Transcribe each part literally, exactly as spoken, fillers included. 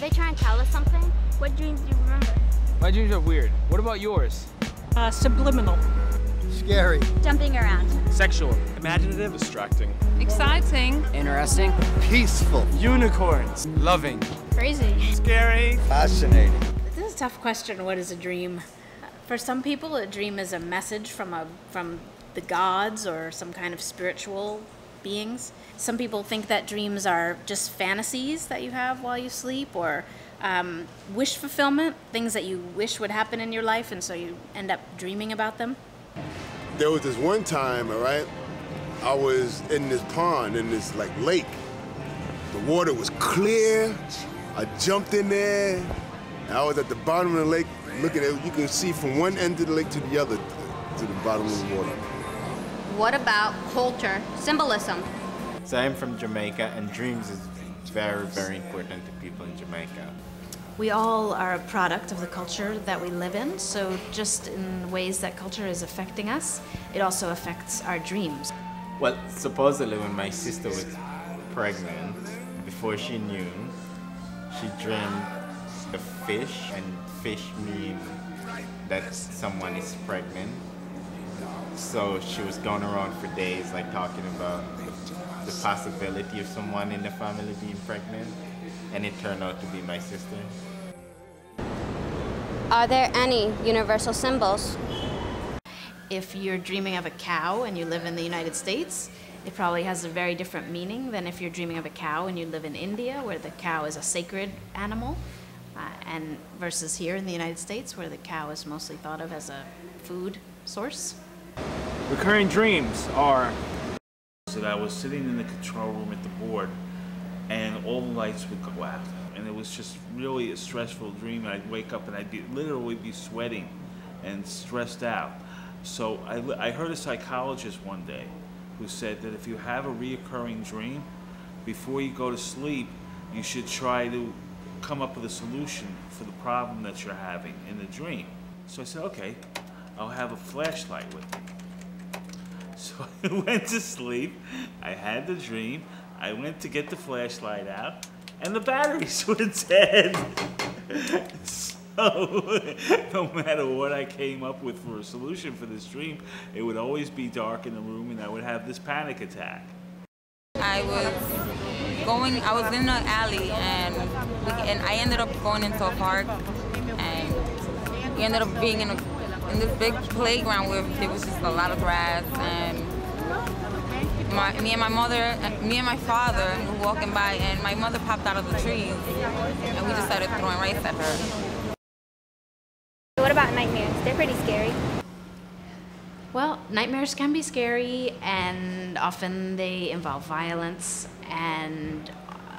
they trying to tell us something? What dreams do you remember? My dreams are weird. What about yours? Uh, subliminal. Scary. Jumping around. Sexual. Imaginative. Distracting. Exciting. Interesting. Peaceful. Unicorns. Loving. Crazy. Scary. Fascinating. This is a tough question, what is a dream? For some people, a dream is a message from a from the gods or some kind of spiritual beings. Some people think that dreams are just fantasies that you have while you sleep, or um, wish fulfillment, things that you wish would happen in your life, and so you end up dreaming about them. There was this one time, all right, I was in this pond, in this like lake. The water was clear. I jumped in there, and I was at the bottom of the lake looking at it. You can see from one end of the lake to the other, to the bottom of the water. What about culture, symbolism? So I'm from Jamaica, and dreams is very, very important to people in Jamaica. We all are a product of the culture that we live in, so just in ways that culture is affecting us, it also affects our dreams. Well, supposedly when my sister was pregnant, before she knew, she dreamed the fish, and fish means that someone is pregnant. So she was going around for days, like talking about the possibility of someone in the family being pregnant, and it turned out to be my sister. Are there any universal symbols? If you're dreaming of a cow and you live in the United States, it probably has a very different meaning than if you're dreaming of a cow and you live in India, where the cow is a sacred animal, uh, and versus here in the United States, where the cow is mostly thought of as a food source. Recurring dreams are that I was sitting in the control room at the board, and all the lights would go out, and it was just really a stressful dream. I'd wake up and I'd be, literally be sweating and stressed out. So I, I heard a psychologist one day who said that if you have a reoccurring dream, before you go to sleep, you should try to come up with a solution for the problem that you're having in the dream. So I said, okay, I'll have a flashlight with me. So I went to sleep, I had the dream, I went to get the flashlight out, and the batteries were dead. So, no matter what I came up with for a solution for this dream, it would always be dark in the room, and I would have this panic attack. I was going, I was in an alley, and, we, and I ended up going into a park, and we ended up being in a in this big playground where there was just a lot of grass, and my, me and my mother, me and my father were walking by, and my mother popped out of the trees, and we just started throwing rice at her. What about nightmares? They're pretty scary. Well, nightmares can be scary, and often they involve violence, and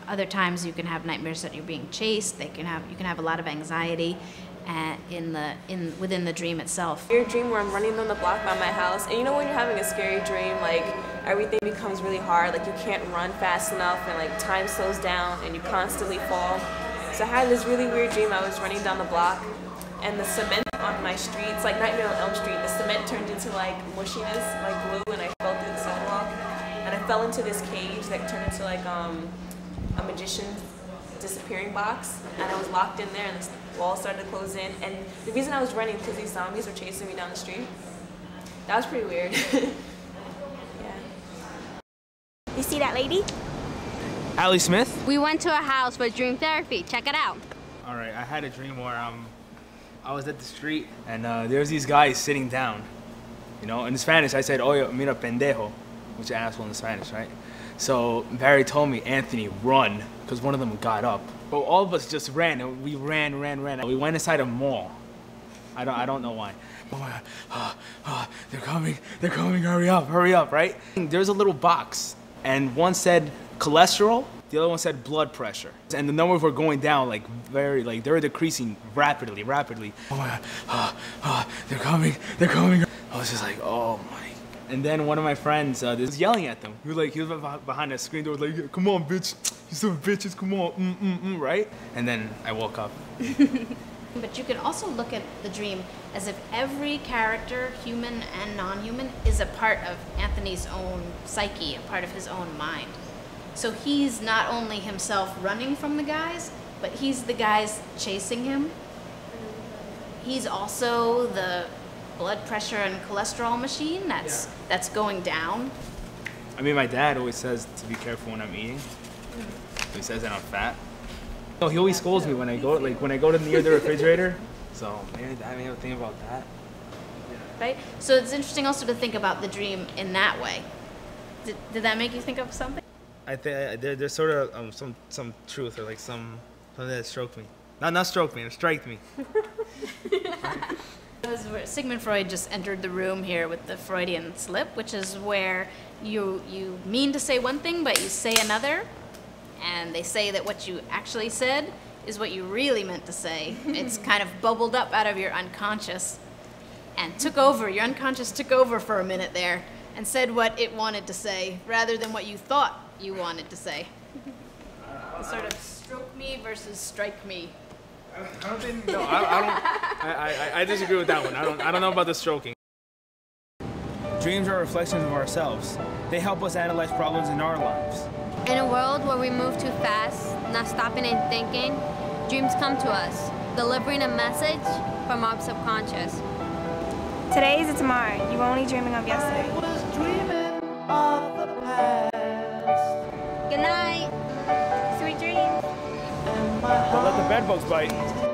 other times you can have nightmares that you're being chased. They can have, you can have a lot of anxiety in the in within the dream itself. Your dream where I'm running down the block by my house, and you know when you're having a scary dream, like everything becomes really hard, like you can't run fast enough, and like time slows down, and you constantly fall. So I had this really weird dream. I was running down the block, and the cement on my streets, like Nightmare on Elm Street, the cement turned into like mushiness, like glue, and I fell through the sidewalk, and I fell into this cage that turned into like um, a magician's disappearing box, and I was locked in there, and this wall started to close in, and the reason I was running because these zombies were chasing me down the street. That was pretty weird. Yeah. You see that lady? Allie Smith? We went to a house with dream therapy. Check it out. All right, I had a dream where um, I was at the street, and uh, there was these guys sitting down. You know, in Spanish, I said, "Oye, mira pendejo," which is asshole in Spanish, right? So Barry told me, "Anthony, run," because one of them got up. But all of us just ran, and we ran, ran, ran. We went inside a mall. I don't, I don't know why. Oh my God, oh, oh, they're coming, they're coming, hurry up, hurry up, right? There's a little box, and one said cholesterol, the other one said blood pressure. And the numbers were going down, like very, like they were decreasing rapidly, rapidly. Oh my God, oh, oh, they're coming, they're coming. I was just like, oh my. And then one of my friends uh, was yelling at them. He was like, he was behind that screen door, like, "Come on, bitch! You stupid bitches! Come on, mm mm mm!" Right? And then I woke up. But you can also look at the dream as if every character, human and non-human, is a part of Anthony's own psyche, a part of his own mind. So he's not only himself running from the guys, but he's the guy's chasing him. He's also the blood pressure and cholesterol machine that's yeah. that's going down. I mean, my dad always says to be careful when I'm eating. Mm. He says that I'm fat. No, he always scolds me when I go like when I go to near the refrigerator. So maybe I have a thing about that. Right. So it's interesting also to think about the dream in that way. Did, did that make you think of something? I think there, there's sort of um, some some truth or like some something that stroked me. Not not stroked me, it striked me. Sigmund Freud just entered the room here with the Freudian slip, which is where you you mean to say one thing but you say another, and they say that what you actually said is what you really meant to say. It's kind of bubbled up out of your unconscious and took over. Your unconscious took over for a minute there and said what it wanted to say rather than what you thought you wanted to say. It sort of stroke me versus strike me. I don't think, no, I, I don't, I, I, I disagree with that one. I don't, I don't know about the stroking. Dreams are reflections of ourselves. They help us analyze problems in our lives. In a world where we move too fast, not stopping and thinking, dreams come to us, delivering a message from our subconscious. Today is a tomorrow. You were only dreaming of yesterday. I was dreaming of the past. Good night. Sweet dreams. Don't let the bedbugs bite.